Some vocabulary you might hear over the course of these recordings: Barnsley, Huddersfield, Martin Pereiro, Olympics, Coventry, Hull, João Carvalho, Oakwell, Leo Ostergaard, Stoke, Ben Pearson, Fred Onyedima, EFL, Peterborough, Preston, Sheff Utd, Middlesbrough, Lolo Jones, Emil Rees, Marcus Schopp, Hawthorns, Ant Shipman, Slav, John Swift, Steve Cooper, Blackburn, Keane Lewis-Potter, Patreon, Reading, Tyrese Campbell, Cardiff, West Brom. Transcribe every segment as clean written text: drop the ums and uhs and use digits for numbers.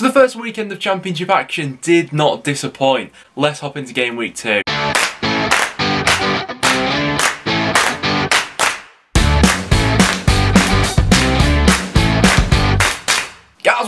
So the first weekend of Championship action did not disappoint. Let's hop into game week 2.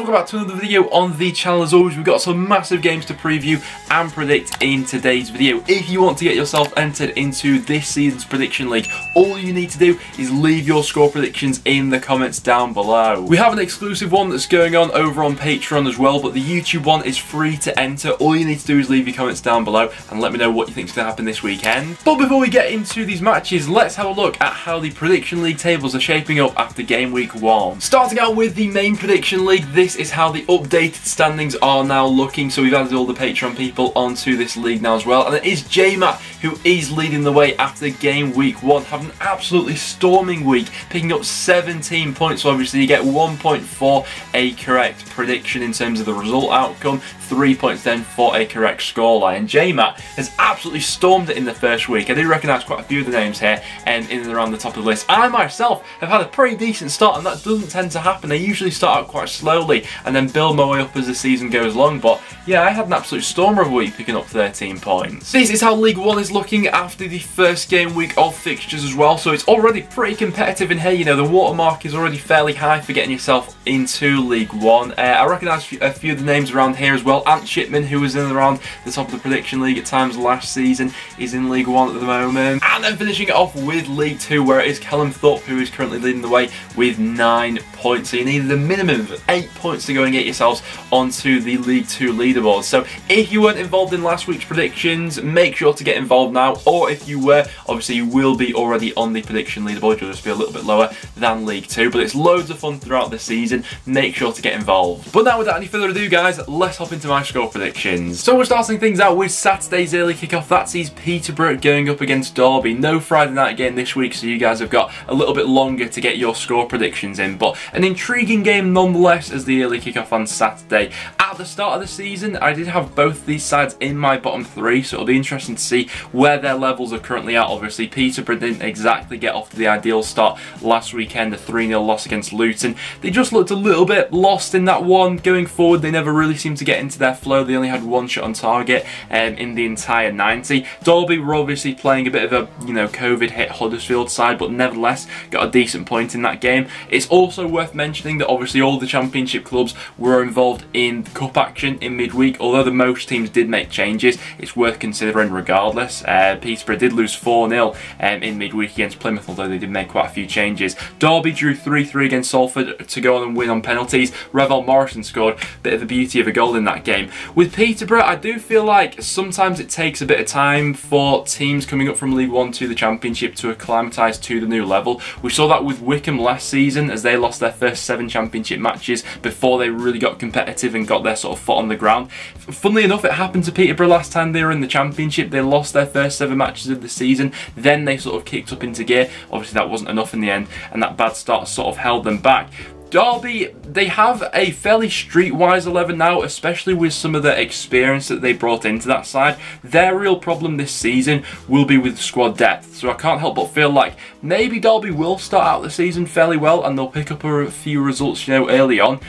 Welcome back to another video on the channel. As always, we've got some massive games to preview and predict in today's video. If you want to get yourself entered into this season's prediction league, all you need to do is leave your score predictions in the comments down below. We have an exclusive one that's going on over on Patreon as well, but the YouTube one is free to enter. All you need to do is leave your comments down below and let me know what you think is going to happen this weekend. But before we get into these matches, let's have a look at how the prediction league tables are shaping up after game week 1. Starting out with the main prediction league, this is how the updated standings are now looking. So we've added all the Patreon people onto this league now as well, and it is J-Matt who is leading the way after game week 1, having an absolutely storming week, picking up 17 points. So obviously you get 1 point for a correct prediction in terms of the result outcome, 3 points then for a correct scoreline. And J-Matt has absolutely stormed it in the first week. I do recognise quite a few of the names here and in and around the top of the list. I myself have had a pretty decent start, and that doesn't tend to happen. They usually start out quite slowly and then build my way up as the season goes along. But yeah, I had an absolute stormer of a week, picking up 13 points. This is how League 1 is looking after the first game week of fixtures as well. So it's already pretty competitive in here. You know, the watermark is already fairly high for getting yourself into League 1. I recognise a few of the names around here as well. Ant Shipman, who was in and around the top of the prediction league at times last season, is in League 1 at the moment. And then finishing it off with League 2, where it is Callum Thorpe who is currently leading the way with 9 points. So you needed a minimum of 8 points to go and get yourselves onto the League 2 leaderboard. So if you weren't involved in last week's predictions, make sure to get involved now. Or if you were, obviously you will be already on the prediction leaderboard. You'll just be a little bit lower than League 2, but it's loads of fun throughout the season. Make sure to get involved. But now, without any further ado, guys, let's hop into my score predictions. So we're starting things out with Saturday's early kickoff. That sees Peterborough going up against Derby. No Friday night game this week, so you guys have got a little bit longer to get your score predictions in. But an intriguing game nonetheless, as the early kickoff on Saturday. At the start of the season, I did have both these sides in my bottom three, so it'll be interesting to see where their levels are currently at. Obviously, Peterborough didn't exactly get off to the ideal start last weekend, a 3-0 loss against Luton. They just looked a little bit lost in that one. Going forward, they never really seemed to get into their flow. They only had one shot on target in the entire 90. Derby were obviously playing a bit of a, you know, COVID-hit Huddersfield side, but nevertheless got a decent point in that game. It's also worth mentioning that obviously all the Championship clubs were involved in the cup action in midweek. Although the most teams did make changes, it's worth considering regardless. Peterborough did lose 4-0 in midweek against Plymouth, although they did make quite a few changes. Derby drew 3-3 against Salford to go on and win on penalties. Revel Morrison scored a bit of a beauty of a goal in that game. With Peterborough, I do feel like sometimes it takes a bit of time for teams coming up from League 1 to the Championship to acclimatise to the new level. We saw that with Wycombe last season, as they lost their first 7 Championship matches before they really got competitive and got their sort of foot on the ground. Funnily enough, it happened to Peterborough last time they were in the Championship. They lost their first 7 matches of the season, then they sort of kicked up into gear. Obviously that wasn't enough in the end, and that bad start sort of held them back. Derby, they have a fairly streetwise 11 now, especially with some of the experience that they brought into that side. Their real problem this season will be with squad depth, so I can't help but feel like maybe Derby will start out the season fairly well and they'll pick up a few results, you know, early on.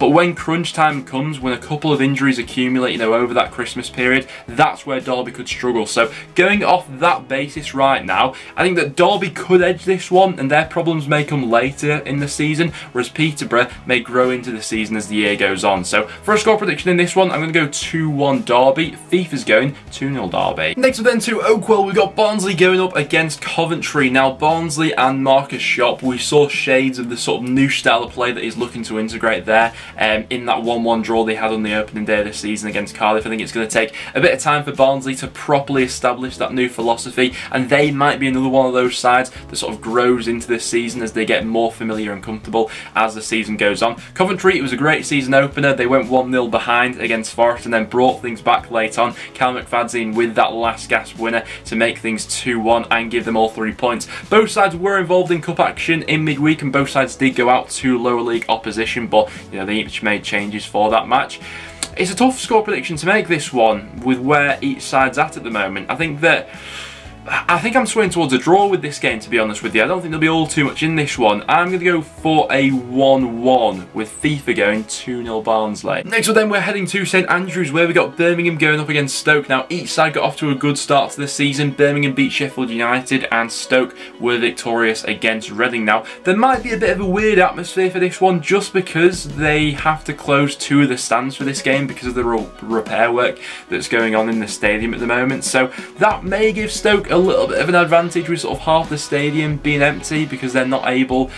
But when crunch time comes, when a couple of injuries accumulate, you know, over that Christmas period, that's where Derby could struggle. So going off that basis right now, I think that Derby could edge this one, and their problems may come later in the season, whereas Peterborough may grow into the season as the year goes on. So for a score prediction in this one, I'm going to go 2-1 Derby. FIFA's going 2-0 Derby. Next up then to Oakwell, we've got Barnsley going up against Coventry. Now Barnsley and Marcus Schopp, we saw shades of the sort of new style of play that he's looking to integrate there. In that 1-1 draw they had on the opening day of the season against Cardiff. I think it's going to take a bit of time for Barnsley to properly establish that new philosophy, and they might be another one of those sides that sort of grows into this season as they get more familiar and comfortable as the season goes on. Coventry, it was a great season opener. They went 1-0 behind against Forest and then brought things back late on. Cal McFadzean with that last gasp winner to make things 2-1 and give them all 3 points. Both sides were involved in cup action in midweek, and both sides did go out to lower league opposition, but you know, they each made changes for that match. It's a tough score prediction to make, this one, with where each side's at the moment. I think that I think I'm swaying towards a draw with this game, to be honest with you. I don't think there'll be all too much in this one. I'm going to go for a 1-1 with FIFA going 2-0 Barnsley. Next one then, we're heading to St Andrews, where we got Birmingham going up against Stoke. Now, each side got off to a good start to the season. Birmingham beat Sheffield United and Stoke were victorious against Reading. Now, there might be a bit of a weird atmosphere for this one just because they have to close two of the stands for this game because of the repair work that's going on in the stadium at the moment. So that may give Stoke a little bit of an advantage with sort of half the stadium being empty because they're not able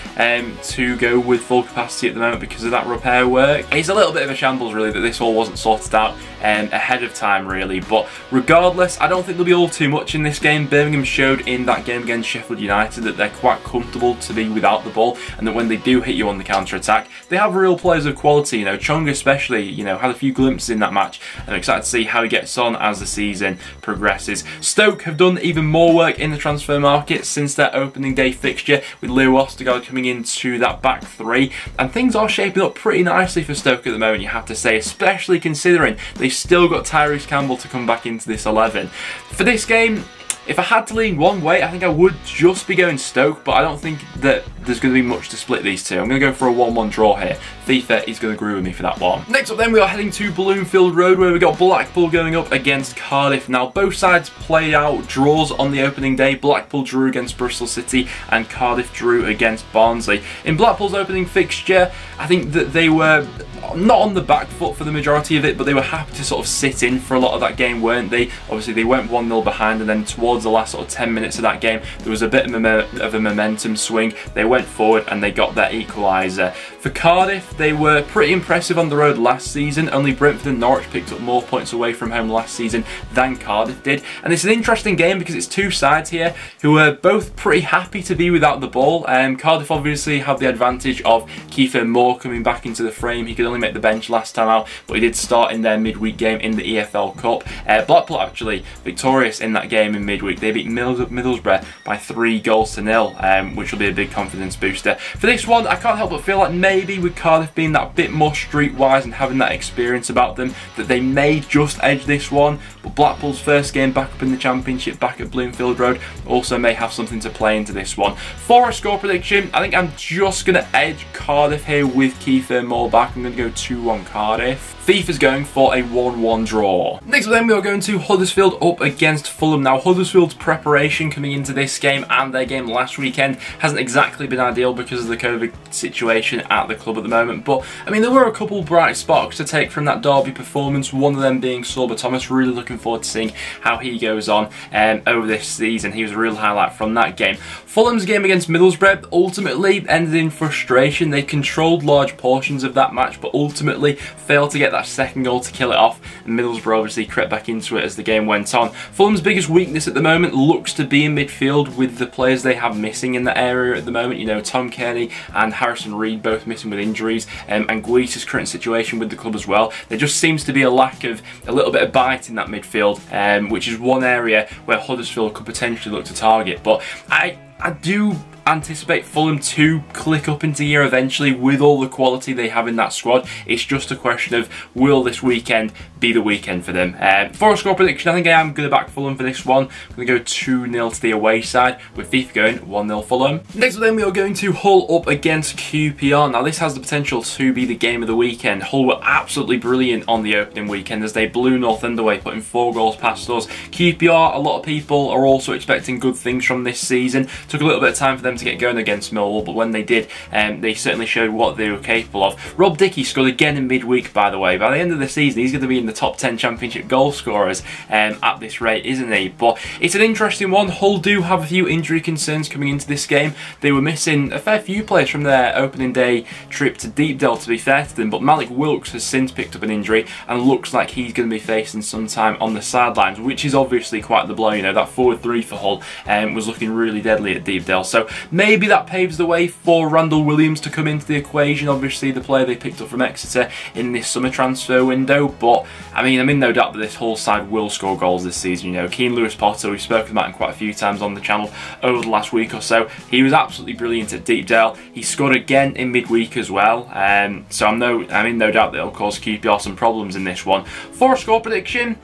to go with full capacity at the moment because of that repair work. It's a little bit of a shambles really that this all wasn't sorted out ahead of time really, but regardless I don't think there'll be all too much in this game. Birmingham showed in that game against Sheffield United that they're quite comfortable to be without the ball and that when they do hit you on the counter-attack they have real players of quality. You know, Chong especially, you know, had a few glimpses in that match and I'm excited to see how he gets on as the season progresses. Stoke have done even more work in the transfer market since their opening day fixture with Leo Ostergaard coming into that back three, and things are shaping up pretty nicely for Stoke at the moment, you have to say, especially considering they've still got Tyrese Campbell to come back into this 11. For this game, if I had to lean one way, I think I would just be going Stoke, but I don't think that there's going to be much to split these two. I'm going to go for a 1-1 draw here. FIFA is going to agree with me for that one. Next up then, we are heading to Bloomfield Road, where we got Blackpool going up against Cardiff. Now, both sides played out draws on the opening day. Blackpool drew against Bristol City and Cardiff drew against Barnsley. In Blackpool's opening fixture, I think that they were not on the back foot for the majority of it, but they were happy to sort of sit in for a lot of that game, weren't they? Obviously, they went 1-0 behind, and then towards the last sort of 10 minutes of that game, there was a bit of a momentum swing. They went forward and they got their equaliser. For Cardiff, they were pretty impressive on the road last season. Only Brentford and Norwich picked up more points away from home last season than Cardiff did. And it's an interesting game because it's two sides here who are both pretty happy to be without the ball. Cardiff obviously have the advantage of Kiefer Moore coming back into the frame. He could only make the bench last time out, but he did start in their midweek game in the EFL Cup. Blackpool actually victorious in that game in midweek. They beat Middlesbrough by 3-0, which will be a big confidence booster. For this one, I can't help but feel like maybe with Cardiff being that bit more streetwise and having that experience about them, that they may just edge this one, but Blackpool's first game back up in the Championship, back at Bloomfield Road, also may have something to play into this one. For a score prediction, I think I'm just going to edge Cardiff here with Kiefer Moore back. I'm going to go 2-1 Cardiff. FIFA's going for a 1-1 draw. Next up then, we are going to Huddersfield up against Fulham. Now, Huddersfield's preparation coming into this game and their game last weekend hasn't exactly been ideal because of the COVID situation at the club at the moment, but I mean, there were a couple bright sparks to take from that Derby performance, one of them being Sorba Thomas. Really looking forward to seeing how he goes on over this season. He was a real highlight from that game. Fulham's game against Middlesbrough ultimately ended in frustration. They controlled large portions of that match, but ultimately failed to get that second goal to kill it off, and Middlesbrough obviously crept back into it as the game went on. Fulham's biggest weakness at the moment looks to be in midfield with the players they have missing in the area at the moment. You know, Tom Kearney and Harrison Reed both missing with injuries, and Guita's current situation with the club as well. There just seems to be a lack of a little bit of bite in that midfield, which is one area where Huddersfield could potentially look to target. But I do anticipate Fulham to click up into gear eventually with all the quality they have in that squad. It's just a question of will this weekend be the weekend for them. For a score prediction, I think I am going to back Fulham for this one. I'm going to go 2-0 to the away side with FIFA going 1-0 Fulham. Next up then, we are going to Hull up against QPR. Now, this has the potential to be the game of the weekend. Hull were absolutely brilliant on the opening weekend as they blew Northend away, putting 4 goals past us. QPR, a lot of people are also expecting good things from this season. Took a little bit of time for them to get going against Millwall, but when they did, they certainly showed what they were capable of. Rob Dickey scored again in midweek, by the way. By the end of the season, he's going to be in the top 10 Championship goal scorers at this rate, isn't he? But it's an interesting one. Hull do have a few injury concerns coming into this game. They were missing a fair few players from their opening day trip to Deepdale, to be fair to them, but Malik Wilkes has since picked up an injury and looks like he's going to be facing some time on the sidelines, which is obviously quite the blow. You know, that forward three for Hull was looking really deadly at Deepdale. So maybe that paves the way for Randall Williams to come into the equation, obviously the player they picked up from Exeter in this summer transfer window. But I mean, I'm in no doubt that this Hull side will score goals this season. You know, Keane Lewis-Potter, we've spoken about him quite a few times on the channel over the last week or so. He was absolutely brilliant at Deepdale. He scored again in midweek as well. So I'm in no doubt that it'll cause QPR some problems in this one. For a score prediction,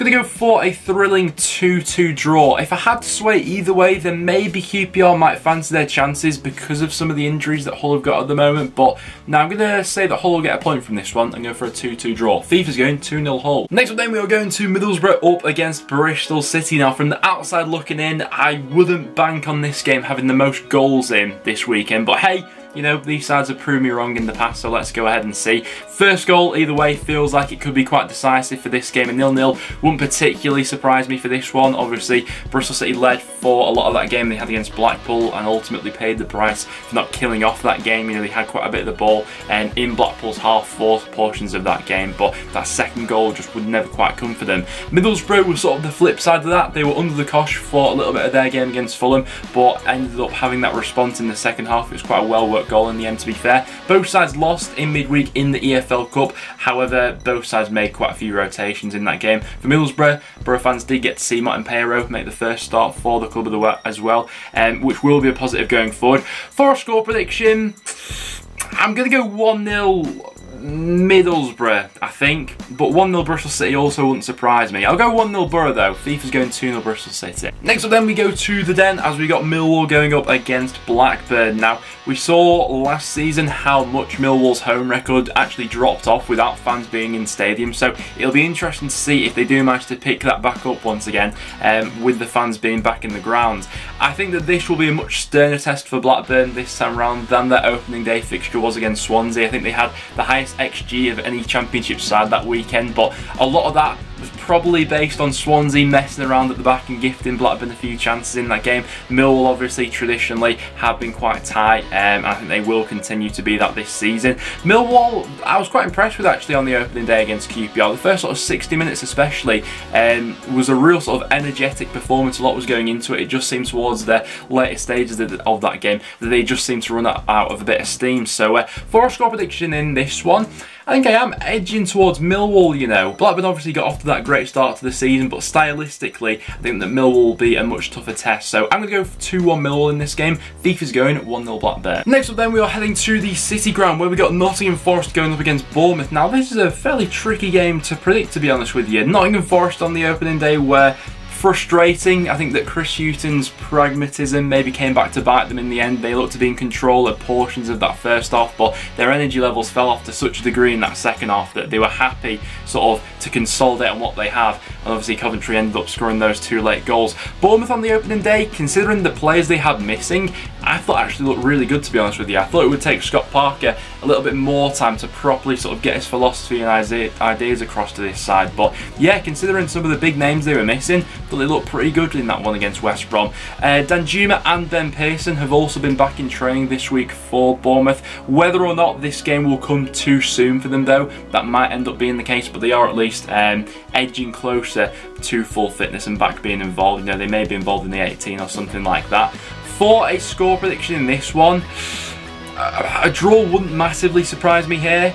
Going to go for a thrilling 2-2 draw. If I had to sway either way, then maybe QPR might fancy their chances because of some of the injuries that Hull have got at the moment. But now I'm going to say that Hull will get a point from this one and go for a 2-2 draw. Thief is going 2-0 Hull. Next up then, we are going to Middlesbrough up against Bristol City. Now from the outside looking in, I wouldn't bank on this game having the most goals in this weekend. But hey, you know, these sides have proved me wrong in the past, so let's go ahead and see. First goal, either way, feels like it could be quite decisive for this game. A 0-0 wouldn't particularly surprise me for this one. Obviously, Bristol City led for a lot of that game they had against Blackpool and ultimately paid the price for not killing off that game. You know, they had quite a bit of the ball and in Blackpool's half-force portions of that game, but that second goal just would never quite come for them. Middlesbrough was sort of the flip side of that. They were under the cosh for a little bit of their game against Fulham, but ended up having that response in the second half. It was quite a well-worked goal in the end, to be fair. Both sides lost in midweek in the EFL Cup. However, both sides made quite a few rotations in that game. For Middlesbrough, Borough fans did get to see Martin Pereiro make the first start for the club as well, which will be a positive going forward. For a score prediction, I'm going to go 1-0 Middlesbrough, I think, but 1-0 Bristol City also wouldn't surprise me. I'll go 1-0 Borough though. FIFA's going 2-0 Bristol City. Next up then, we go to the Den as we got Millwall going up against Blackburn. Now, we saw last season how much Millwall's home record actually dropped off without fans being in stadium, so it'll be interesting to see if they do manage to pick that back up once again with the fans being back in the grounds. I think that this will be a much sterner test for Blackburn this time round than their opening day fixture was against Swansea. I think they had the highest XG of any Championship side that weekend, but a lot of that was probably based on Swansea messing around at the back and gifting Blackburn a few chances in that game. Millwall obviously traditionally have been quite tight, and I think they will continue to be that this season. Millwall, I was quite impressed with actually on the opening day against QPR. The first sort of 60 minutes especially was a real sort of energetic performance. A lot was going into it. It just seemed towards the later stages of that game that they just seemed to run out of a bit of steam. So for a score prediction in this one, I think I am edging towards Millwall, you know. Blackburn obviously got off to that great start to the season, but stylistically, I think that Millwall will be a much tougher test. So I'm going to go 2-1 Millwall in this game. Thief is going 1-0 Blackburn. Next up then, we are heading to the City Ground, where we got Nottingham Forest going up against Bournemouth. Now, this is a fairly tricky game to predict, to be honest with you. Nottingham Forest on the opening day were frustrating. I think that Chris Hughton's pragmatism maybe came back to bite them in the end. They looked to be in control of portions of that first half, but their energy levels fell off to such a degree in that second half that they were happy sort of to consolidate on what they have, and obviously Coventry ended up scoring those two late goals. Bournemouth on the opening day, considering the players they had missing, I thought actually looked really good, to be honest with you. I thought it would take Scott Parker a little bit more time to properly sort of get his philosophy and ideas across to this side, but yeah, considering some of the big names they were missing, but they look pretty good in that one against West Brom. Danjuma and Ben Pearson have also been back in training this week for Bournemouth. Whether or not this game will come too soon for them though, that might end up being the case, but they are at least edging closer to full fitness and back being involved. You know, they may be involved in the 18 or something like that. For a score prediction in this one, a draw wouldn't massively surprise me here,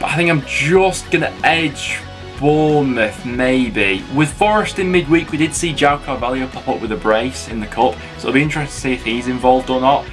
but I think I'm just going to edge Bournemouth, maybe. With Forest in midweek, we did see João Carvalho pop up with a brace in the cup, so it'll be interesting to see if he's involved or not.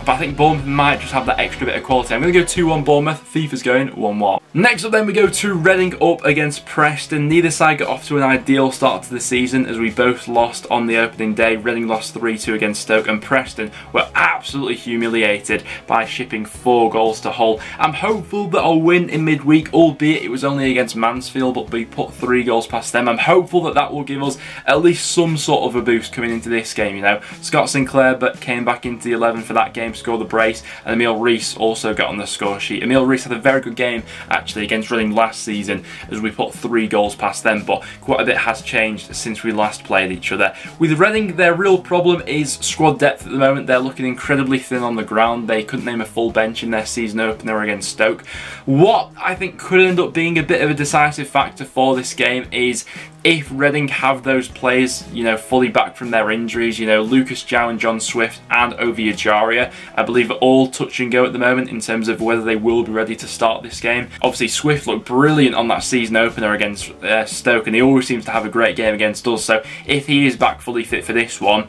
But I think Bournemouth might just have that extra bit of quality. I'm going to go 2-1 Bournemouth. FIFA's going 1-1. Next up then, we go to Reading up against Preston. Neither side got off to an ideal start to the season as we both lost on the opening day. Reading lost 3-2 against Stoke, and Preston were absolutely humiliated by shipping 4 goals to Hull. I'm hopeful that I'll win in midweek, albeit it was only against Mansfield, but we put 3 goals past them. I'm hopeful that that will give us at least some sort of a boost coming into this game, you know. Scott Sinclair came back into the 11 for that game, scored the brace, and Emil Rees also got on the score sheet. Emil Rees had a very good game actually against Reading last season as we put 3 goals past them, but quite a bit has changed since we last played each other. With Reading, their real problem is squad depth at the moment. They're looking incredibly thin on the ground. They couldn't name a full bench in their season opener against Stoke. What I think could end up being a bit of a decisive factor for this game is if Reading have those players, you know, fully back from their injuries. You know, Lucas Jow and John Swift and Ovi Ejaria, I believe, are all touch and go at the moment in terms of whether they will be ready to start this game. Obviously, Swift looked brilliant on that season opener against Stoke, and he always seems to have a great game against us. So if he is back fully fit for this one,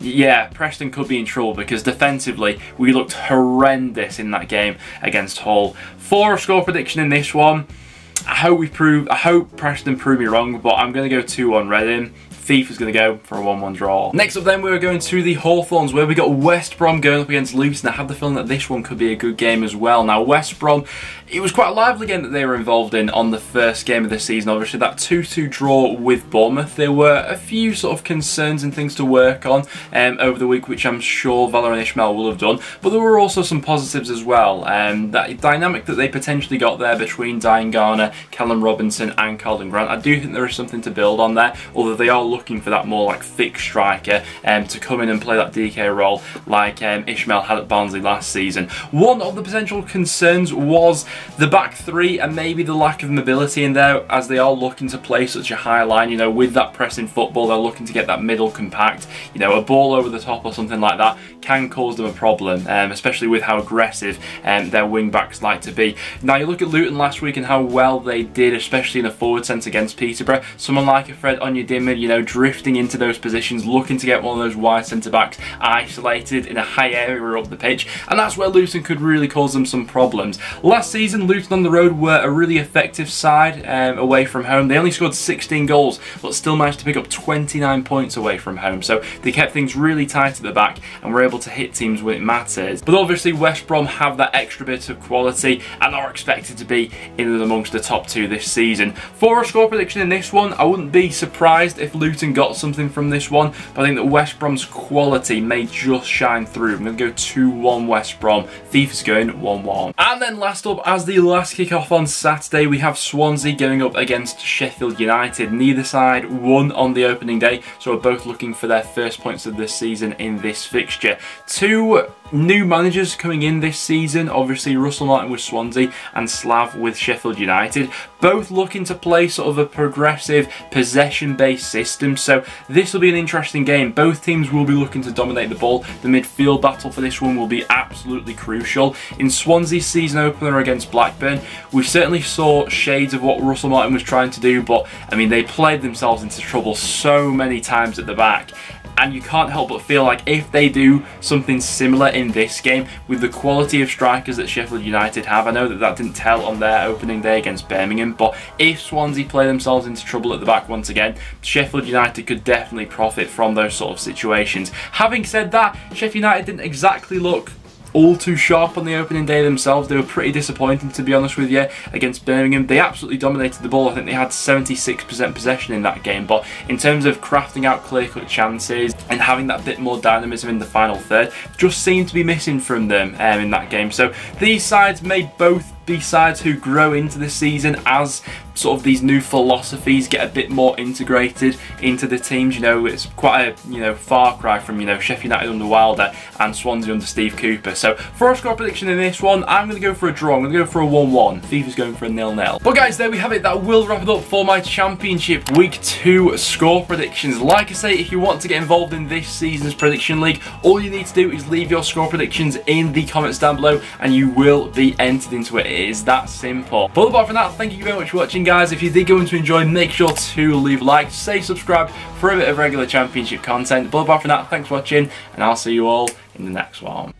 yeah, Preston could be in trouble because defensively we looked horrendous in that game against Hull. For a score prediction in this one, I hope we prove, I hope Preston prove me wrong, but I'm going to go 2-1 Reading. Thief is going to go for a 1-1 draw. Next up then, we're going to the Hawthorns, where we got West Brom going up against Luton. I have the feeling that this one could be a good game as well. Now, West Brom, it was quite a lively game that they were involved in on the first game of the season. Obviously, that 2-2 draw with Bournemouth. There were a few sort of concerns and things to work on over the week, which I'm sure Valor and Ishmael will have done. But there were also some positives as well. That dynamic that they potentially got there between Diane Garner, Callum Robinson and Carlton Grant, I do think there is something to build on there, although they are looking for that more like thick striker to come in and play that DK role like Ishmael had at Barnsley last season. One of the potential concerns was the back three and maybe the lack of mobility in there, as they are looking to play such a high line, you know, with that pressing football. They're looking to get that middle compact, you know, a ball over the top or something like that can cause them a problem, especially with how aggressive their wing backs like to be. Now you look at Luton last week and how well they did, especially in a forward sense against Peterborough. Someone like a Fred Onyedima, you know, drifting into those positions, looking to get one of those wide centre-backs isolated in a high area up the pitch, and that's where Luton could really cause them some problems. Last season, Luton on the road were a really effective side away from home. They only scored 16 goals, but still managed to pick up 29 points away from home, so they kept things really tight at the back and were able to hit teams when it matters. But obviously, West Brom have that extra bit of quality and are expected to be in and amongst the top two this season. For a score prediction in this one, I wouldn't be surprised if Luton got something from this one, but I think that West Brom's quality may just shine through. I'm going to go 2-1 West Brom. Thief's going 1-1. And then last up, as the last kick-off on Saturday, we have Swansea going up against Sheffield United. Neither side won on the opening day, so we're both looking for their first points of this season in this fixture. Two new managers coming in this season, obviously Russell Martin with Swansea and Slav with Sheffield United, both looking to play sort of a progressive possession-based system, so this will be an interesting game. Both teams will be looking to dominate the ball. The midfield battle for this one will be absolutely crucial. In Swansea's season opener against Blackburn, we certainly saw shades of what Russell Martin was trying to do, but I mean, they played themselves into trouble so many times at the back. And you can't help but feel like if they do something similar in this game, with the quality of strikers that Sheffield United have, I know that that didn't tell on their opening day against Birmingham, but if Swansea play themselves into trouble at the back once again, Sheffield United could definitely profit from those sort of situations. Having said that, Sheffield United didn't exactly look all too sharp on the opening day themselves. They were pretty disappointing, to be honest with you, against Birmingham. They absolutely dominated the ball. I think they had 76% possession in that game, but in terms of crafting out clear-cut chances and having that bit more dynamism in the final third, just seemed to be missing from them in that game. So these sides may both be sides who grow into the season as sort of these new philosophies get a bit more integrated into the teams. You know, it's quite a, you know, far cry from, you know, Sheffield United under Wilder and Swansea under Steve Cooper. So for a score prediction in this one, I'm going to go for a draw. I'm going to go for a 1-1. FIFA's going for a 0-0. But guys, there we have it. That will wrap it up for my Championship Week 2 score predictions. Like I say, if you want to get involved in this season's prediction league, all you need to do is leave your score predictions in the comments down below and you will be entered into it. It is that simple. But apart from that, thank you very much for watching, guys. If you did go on to enjoy, make sure to leave a like, say subscribe for a bit of regular Championship content. But apart from that, thanks for watching, and I'll see you all in the next one.